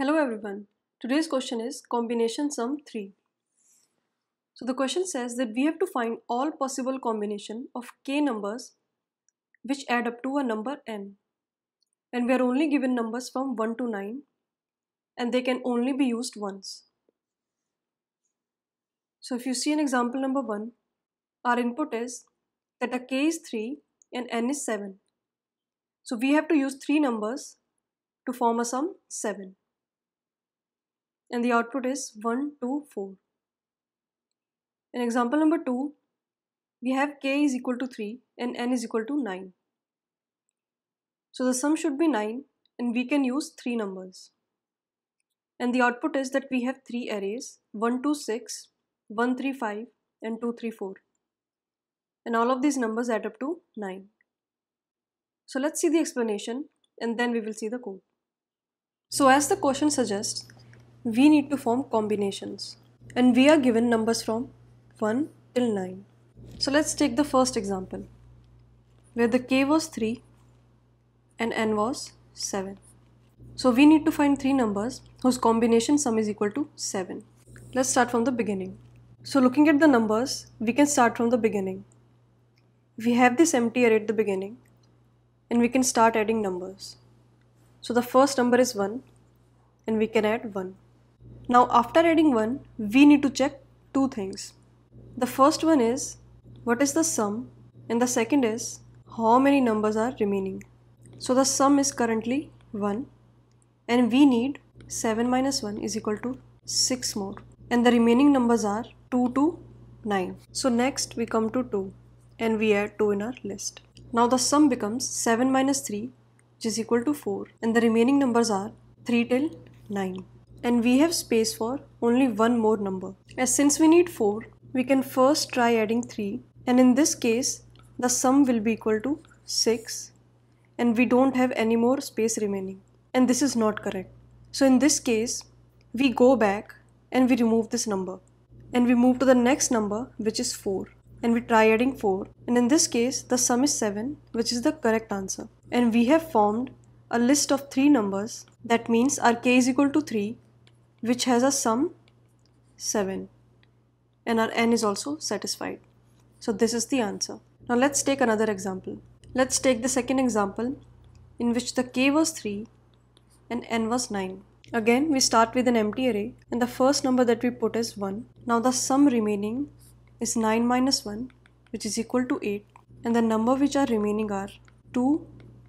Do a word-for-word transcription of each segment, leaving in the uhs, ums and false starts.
Hello everyone, today's question is combination sum three. So the question says that we have to find all possible combination of k numbers which add up to a number n, and we are only given numbers from one to nine and they can only be used once. So if you see an example number one, our input is that a k is three and n is seven. So we have to use three numbers to form a sum seven. And the output is one, two, four. In example number two, we have k is equal to three and n is equal to nine. So the sum should be nine and we can use three numbers. And the output is that we have three arrays, one, two, six, one, three, five and two, three, four. And all of these numbers add up to nine. So let's see the explanation and then we will see the code. So as the question suggests, we need to form combinations and we are given numbers from one till nine. So let's take the first example where the k was three and n was seven. So we need to find three numbers whose combination sum is equal to seven. Let's start from the beginning. So looking at the numbers, we can start from the beginning. We have this empty array at the beginning and we can start adding numbers. So the first number is one and we can add one. Now after adding one, we need to check two things. The first one is what is the sum, and the second is how many numbers are remaining. So the sum is currently one and we need seven minus one is equal to six more, and the remaining numbers are two to nine. So next we come to two and we add two in our list. Now the sum becomes seven minus three which is equal to four, and the remaining numbers are three till nine. And we have space for only one more number. As since we need four, we can first try adding three, and in this case the sum will be equal to six and we don't have any more space remaining, and this is not correct. So in this case we go back and we remove this number and we move to the next number which is four, and we try adding four, and in this case the sum is seven which is the correct answer, and we have formed a list of three numbers. That means our k is equal to three which has a sum seven, and our n is also satisfied. So this is the answer. Now let's take another example. Let's take the second example in which the k was three and n was nine. Again we start with an empty array and the first number that we put is one. Now the sum remaining is nine minus one which is equal to eight, and the number which are remaining are two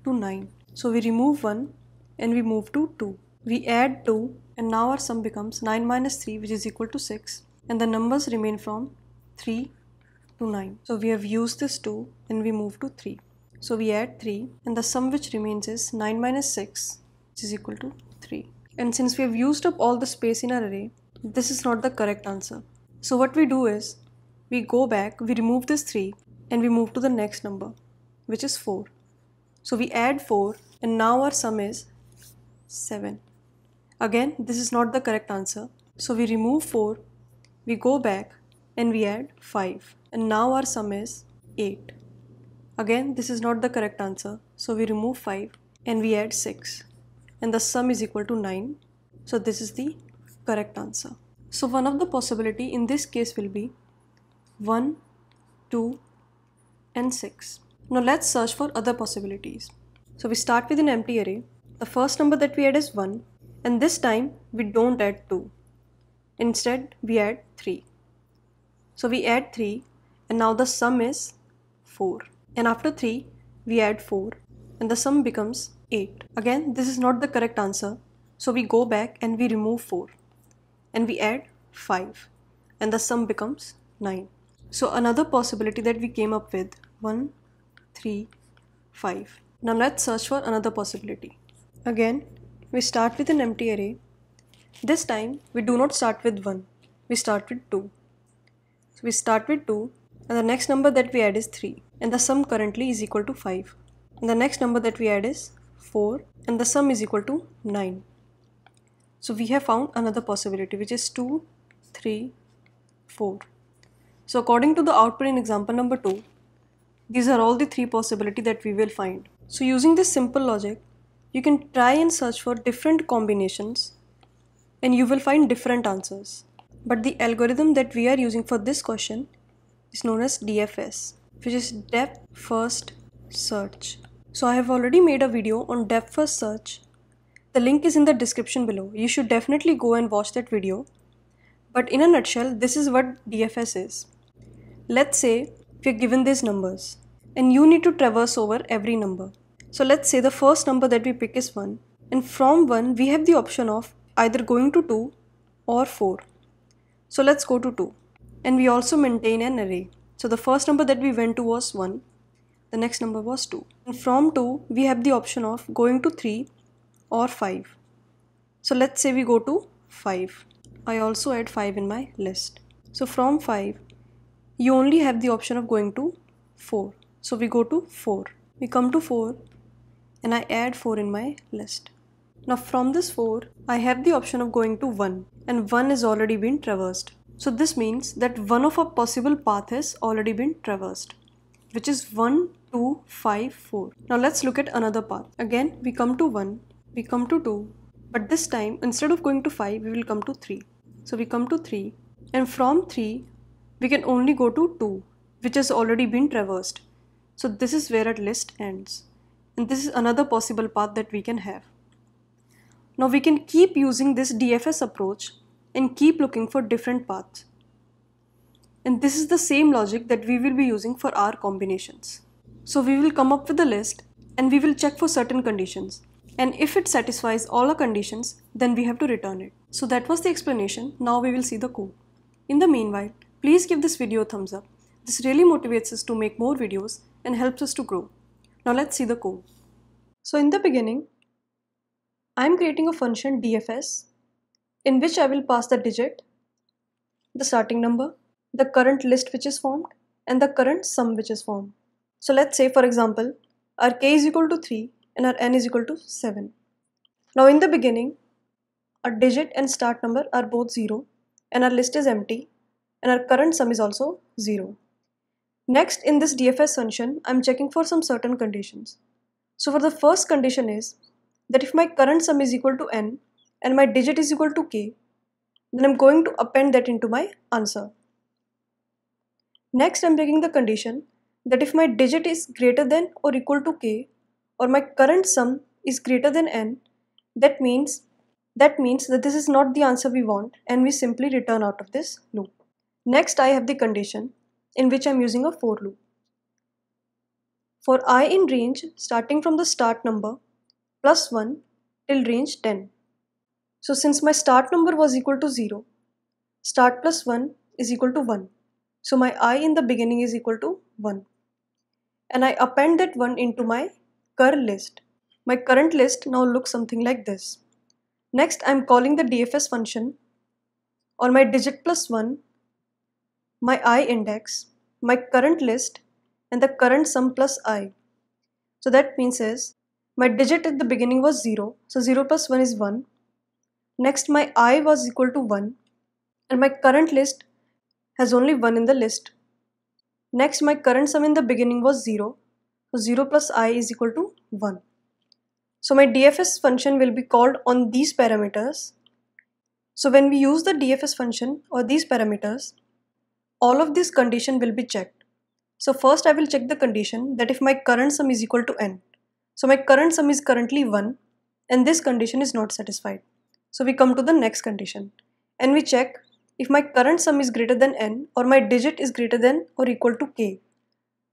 to nine. So we remove one and we move to two. We add two and now our sum becomes nine minus three which is equal to six, and the numbers remain from three to nine. So we have used this two and we move to three. So we add three and the sum which remains is nine minus six which is equal to three. And since we have used up all the space in our array, this is not the correct answer. So what we do is we go back, we remove this three and we move to the next number which is four. So we add four and now our sum is seven. Again this is not the correct answer. So we remove four, we go back and we add five, and now our sum is eight. Again this is not the correct answer. So we remove five and we add six, and the sum is equal to nine. So this is the correct answer. So one of the possibility in this case will be one, two and six. Now let's search for other possibilities. So we start with an empty array. The first number that we add is one, and this time we don't add two. Instead we add three. So we add three and now the sum is four. And after three we add four and the sum becomes eight. Again this is not the correct answer. So we go back and we remove four and we add five, and the sum becomes nine. So another possibility that we came up with, one, three, five. Now let's search for another possibility. Again we start with an empty array. This time we do not start with one, we start with two. So we start with two and the next number that we add is three, and the sum currently is equal to five, and the next number that we add is four and the sum is equal to nine. So we have found another possibility which is two, three, four. So according to the output in example number two, these are all the three possibilities that we will find. So using this simple logic, you can try and search for different combinations and you will find different answers. But the algorithm that we are using for this question is known as D F S, which is depth first search. So I have already made a video on depth first search. The link is in the description below. You should definitely go and watch that video. But in a nutshell, this is what D F S is. Let's say we are given these numbers and you need to traverse over every number. So let's say the first number that we pick is one, and from one we have the option of either going to two or four. So let's go to two, and we also maintain an array. So the first number that we went to was one, the next number was two, and from two we have the option of going to three or five. So let's say we go to five. I also add five in my list. So from five you only have the option of going to four. So we go to four. We come to four and I add four in my list. Now from this four I have the option of going to one, and one has already been traversed. So this means that one of our possible path has already been traversed, which is one, two, five, four. Now let's look at another path. Again we come to one, we come to two, but this time instead of going to five we will come to three. So we come to three, and from three we can only go to two, which has already been traversed. So this is where our list ends, and this is another possible path that we can have. Now we can keep using this D F S approach and keep looking for different paths. And this is the same logic that we will be using for our combinations. So we will come up with a list and we will check for certain conditions, and if it satisfies all our conditions then we have to return it. So that was the explanation. Now we will see the code. In the meanwhile, please give this video a thumbs up. This really motivates us to make more videos and helps us to grow. Now let's see the code. So in the beginning, I am creating a function D F S in which I will pass the digit, the starting number, the current list which is formed, and the current sum which is formed. So let's say for example our k is equal to three and our n is equal to seven. Now in the beginning our digit and start number are both zero, and our list is empty, and our current sum is also zero. Next, in this D F S function, I am checking for some certain conditions. So for the first condition is that if my current sum is equal to n and my digit is equal to k, then I am going to append that into my answer. Next, I am checking the condition that if my digit is greater than or equal to k, or my current sum is greater than n, that means, that means that this is not the answer we want, and we simply return out of this loop. Next, I have the condition in which I am using a for loop. For I in range starting from the start number plus one till range ten. So since my start number was equal to zero, start plus one is equal to one. So my I in the beginning is equal to one. And I append that one into my cur list. My current list now looks something like this. Next I am calling the D F S function on my digit plus one, my I index, my current list, and the current sum plus I. So that means is my digit at the beginning was zero, so zero plus one is one. Next my I was equal to one, and my current list has only one in the list. Next my current sum in the beginning was zero, so zero plus I is equal to one. So my D F S function will be called on these parameters. So when we use the D F S function or these parameters, all of these conditions will be checked. So first I will check the condition that if my current sum is equal to n. So my current sum is currently one, and this condition is not satisfied. So we come to the next condition and we check if my current sum is greater than n or my digit is greater than or equal to k.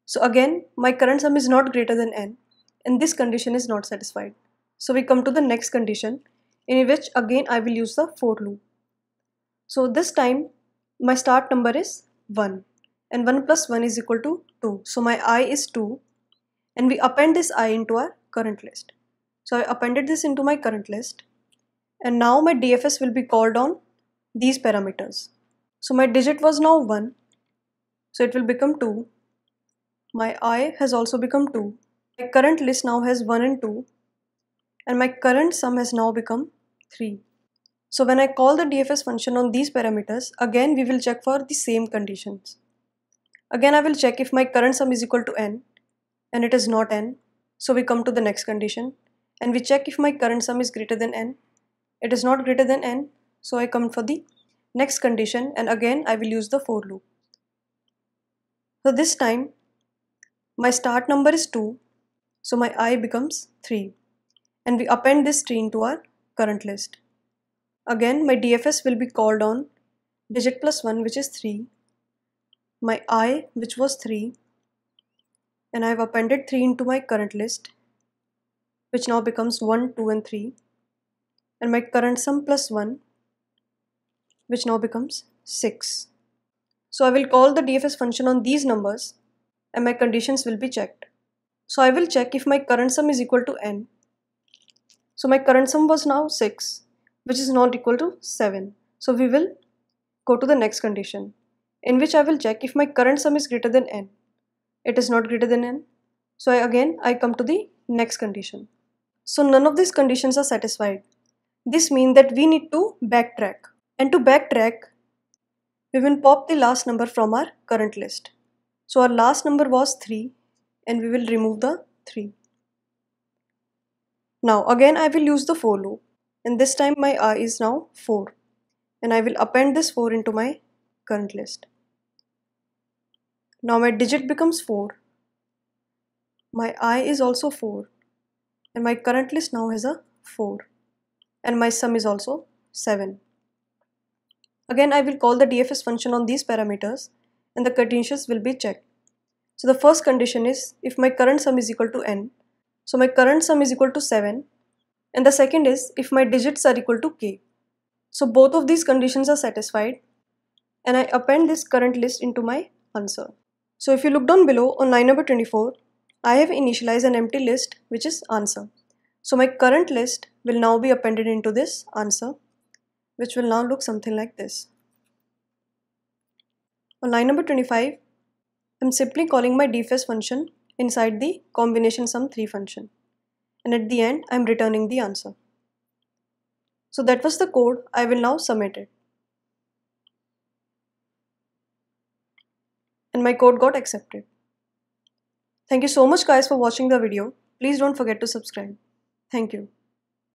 So again my current sum is not greater than n, and this condition is not satisfied. So we come to the next condition in which again I will use the for loop. So this time my start number is one, and one plus one is equal to two, so my I is two, and we append this I into our current list. So I appended this into my current list, and now my D F S will be called on these parameters. So my digit was now one, so it will become two, my I has also become two, my current list now has one and two, and my current sum has now become three. So when I call the D F S function on these parameters, again we will check for the same conditions. Again I will check if my current sum is equal to n, and it is not n. So we come to the next condition and we check if my current sum is greater than n. It is not greater than n, So I come for the next condition and again I will use the for loop. So this time my start number is two, so my I becomes three, and we append this tree into our current list. Again my D F S will be called on digit plus one, which is three, my I, which was three, and I have appended three into my current list, which now becomes one, two and three, and my current sum plus one, which now becomes six. So I will call the D F S function on these numbers and my conditions will be checked. So I will check if my current sum is equal to n. So my current sum was now six, which is not equal to seven. So we will go to the next condition, in which I will check if my current sum is greater than n. It is not greater than n. So I, again I come to the next condition. So none of these conditions are satisfied. This means that we need to backtrack. And to backtrack, we will pop the last number from our current list. So our last number was three and we will remove the three. Now again I will use the for loop, and this time my I is now four, and I will append this four into my current list. Now my digit becomes four, my I is also four, and my current list now has a four, and my sum is also seven. Again I will call the D F S function on these parameters and the conditions will be checked. So the first condition is if my current sum is equal to n. So my current sum is equal to seven, and the second is if my digits are equal to k. So both of these conditions are satisfied, and I append this current list into my answer. So if you look down below on line number twenty-four, I have initialized an empty list, which is answer. So my current list will now be appended into this answer, which will now look something like this. On line number twenty-five, I'm simply calling my D F S function inside the combination sum three function, and at the end I'm returning the answer. So that was the code. I will now submit it, and my code got accepted. Thank you so much guys for watching the video. Please don't forget to subscribe. Thank you.